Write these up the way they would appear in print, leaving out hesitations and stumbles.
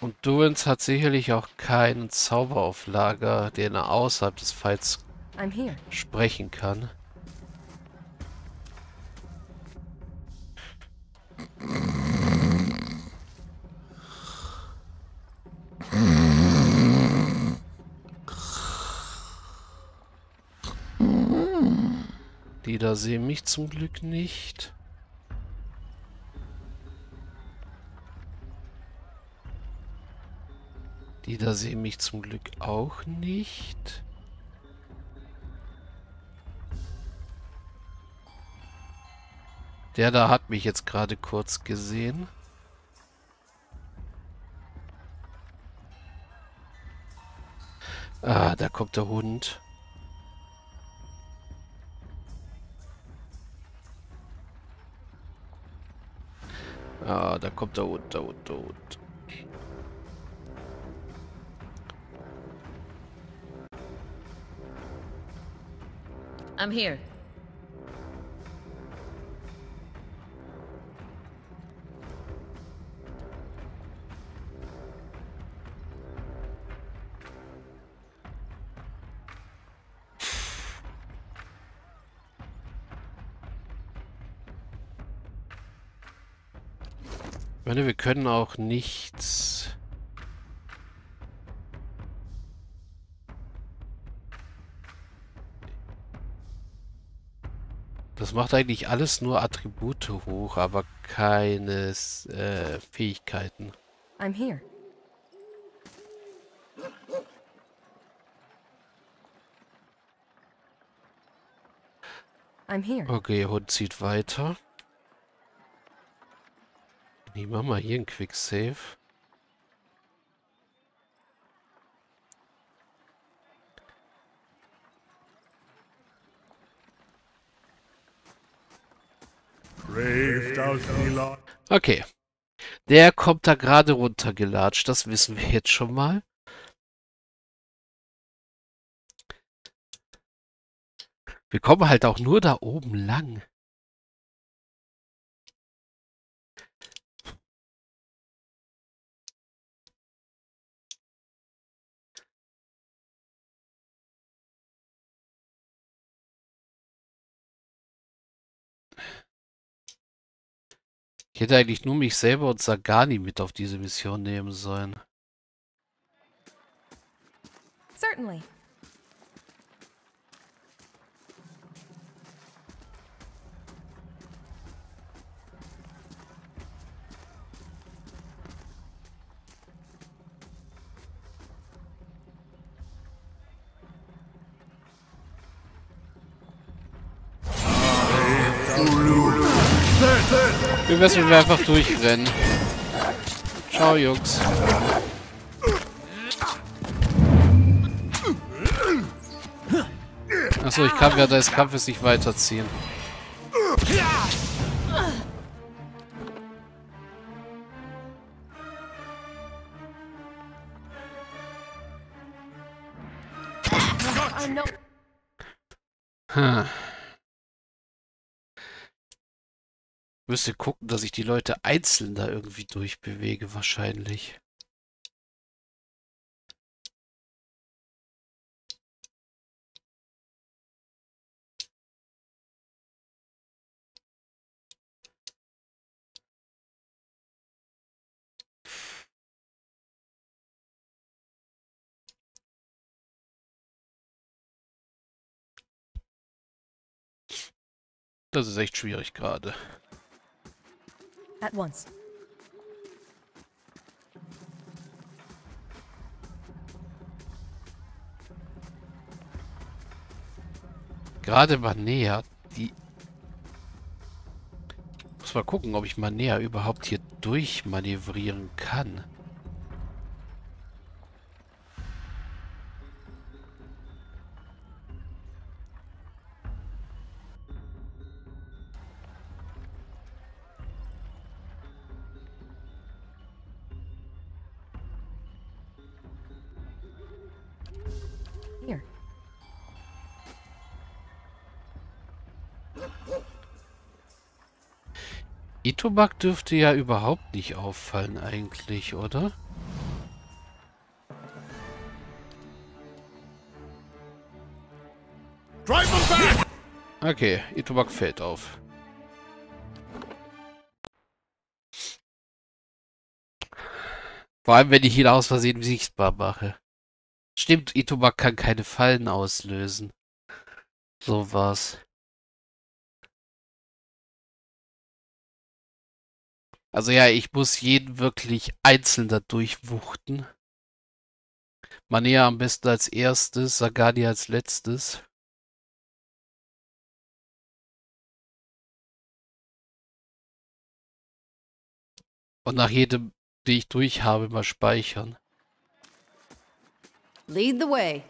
Und Durance hat sicherlich auch keinen Zauber auf Lager, den er außerhalb des Pfeils sprechen kann. Die da sehen mich zum Glück nicht. Die da sehen mich zum Glück auch nicht. Der da hat mich jetzt gerade kurz gesehen. Ah, da kommt der Hund. Ah, da kommt der Hund, der Hund, der Hund. I'm here. Ich meine, wir können auch nichts. Das macht eigentlich alles nur Attribute hoch, aber keine Fähigkeiten. I'm here. I'm here. Okay, Hund zieht weiter. Ich mach mal hier einen Quicksave. Okay. Der kommt da gerade runtergelatscht. Das wissen wir jetzt schon mal. Wir kommen halt auch nur da oben lang. Ich hätte eigentlich nur mich selber und Sagani mit auf diese Mission nehmen sollen. Certainly. Wir müssen einfach durchrennen. Ciao, Jungs. Achso, ich kann während des Kampfes nicht weiterziehen. Hm. Ich müsste gucken, dass ich die Leute einzeln da irgendwie durchbewege, wahrscheinlich. Das ist echt schwierig gerade. At once. Gerade Maneha, die... Ich muss mal gucken, ob ich Maneha überhaupt hier durchmanövrieren kann. Itobak dürfte ja überhaupt nicht auffallen eigentlich, oder? Okay, Itobak fällt auf. Vor allem, wenn ich ihn aus Versehen sichtbar mache. Stimmt, Itobak kann keine Fallen auslösen. So war's. Also ja, ich muss jeden wirklich einzeln da durchwuchten. Maneha am besten als erstes, Sagani als letztes. Und nach jedem, den ich durch habe, mal speichern. Lead the way.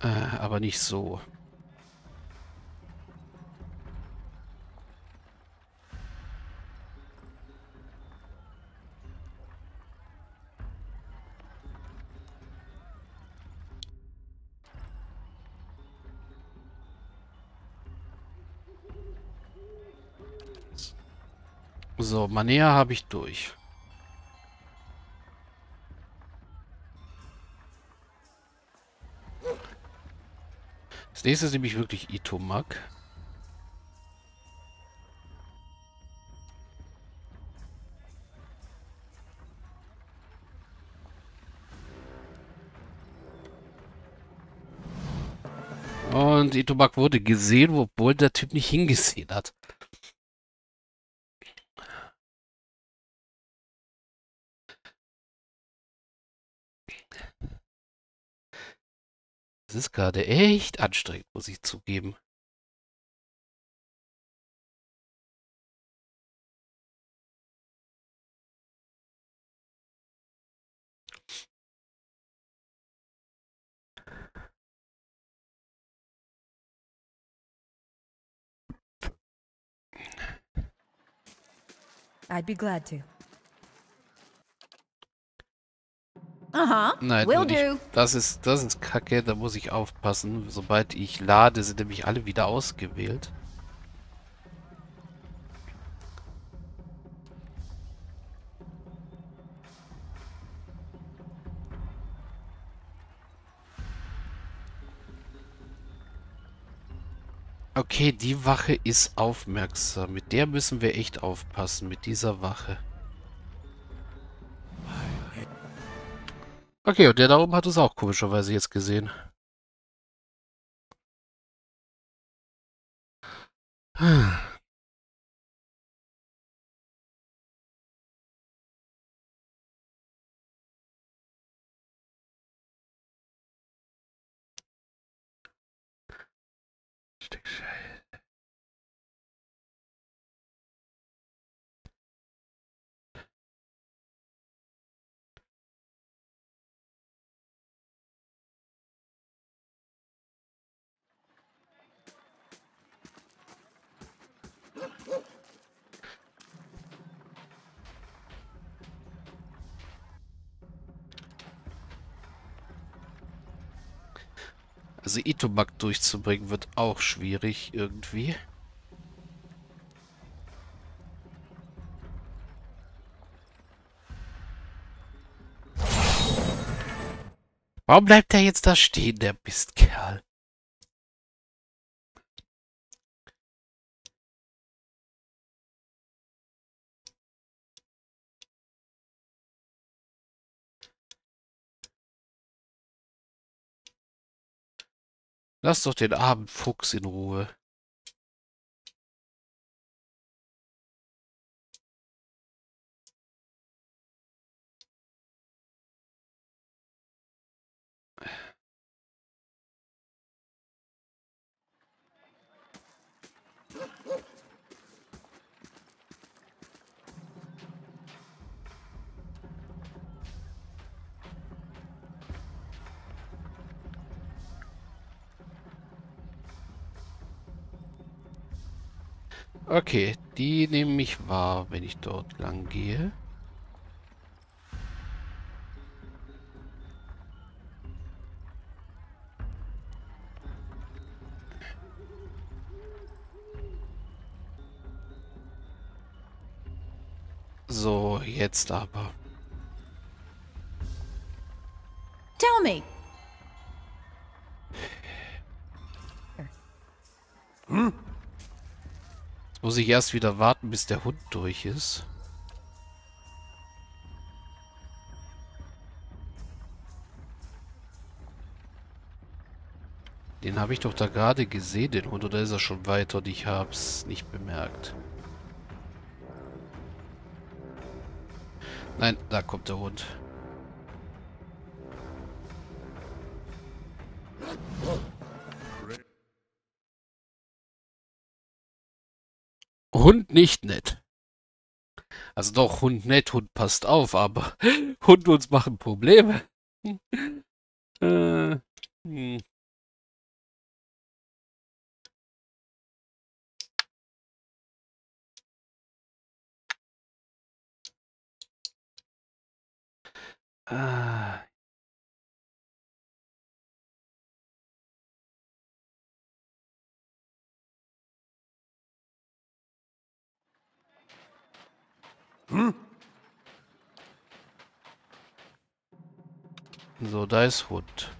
Aber nicht so. So, Maneha habe ich durch. Als nächstes nehme ich wirklich Itumaak. Und Itumaak wurde gesehen, obwohl der Typ nicht hingesehen hat. Das ist gerade echt anstrengend, muss ich zugeben. I'd be glad to. Aha, nein, will do. Das ist Kacke, da muss ich aufpassen. Sobald ich lade, sind nämlich alle wieder ausgewählt. Okay, die Wache ist aufmerksam. Mit der müssen wir echt aufpassen, mit dieser Wache. Okay, und der da oben hat es auch komischerweise jetzt gesehen. Stück Scheiße. Also Itumaak durchzubringen wird auch schwierig irgendwie. Warum bleibt der jetzt da stehen, der Mistkerl? Lass doch den armen Fuchs in Ruhe. Okay, die nehmen mich wahr, wenn ich dort lang gehe. So, jetzt aber. Tell me. Hm? Jetzt muss ich erst wieder warten, bis der Hund durch ist. Den habe ich doch da gerade gesehen, den Hund, oder ist er schon weiter und ich habe es nicht bemerkt? Nein, da kommt der Hund. Hund nicht nett. Also doch, Hund nett, Hund passt auf, aber Hund uns machen Probleme. So, da ist Hund.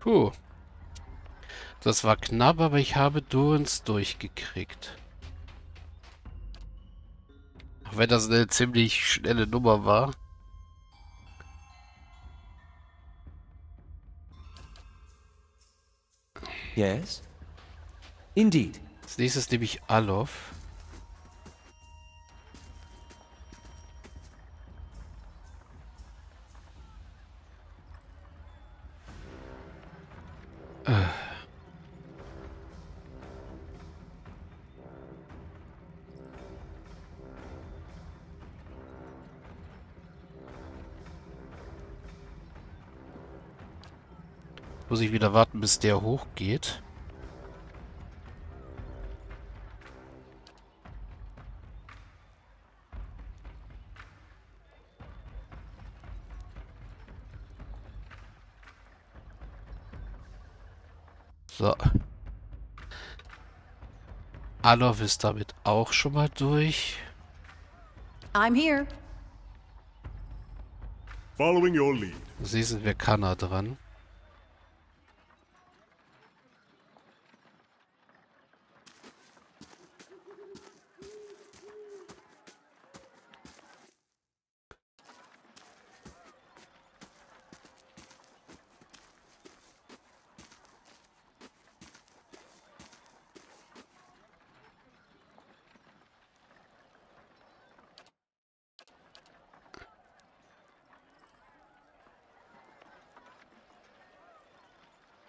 Puh. Das war knapp, aber ich habe Durance durchgekriegt. Auch wenn das eine ziemlich schnelle Nummer war. Yes. Indeed. Als nächstes nehme ich Alof. Muss ich wieder warten, bis der hochgeht. So. Alof ist damit auch schon mal durch. I'm here. Following your lead. Sie sind wir Kanna dran.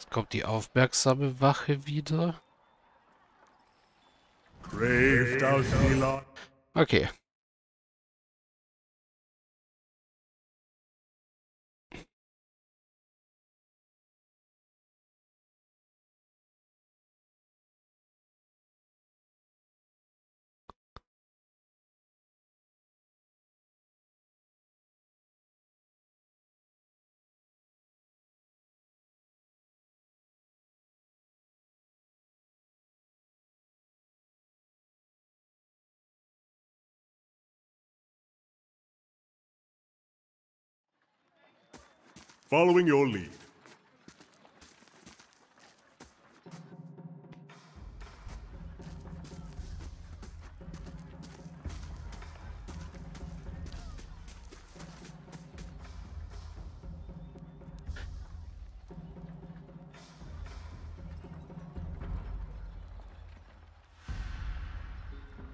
Kommt die aufmerksame Wache wieder. Okay. Following your lead.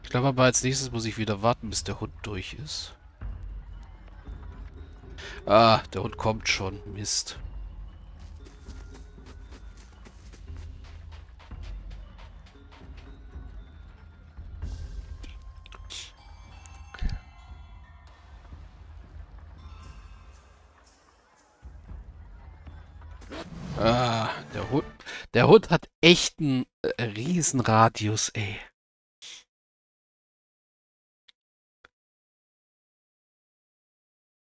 Ich glaube aber, als nächstes muss ich wieder warten, bis der Hund durch ist. Ah, der Hund kommt schon. Mist. Der Hund hat echt einen Riesenradius, ey.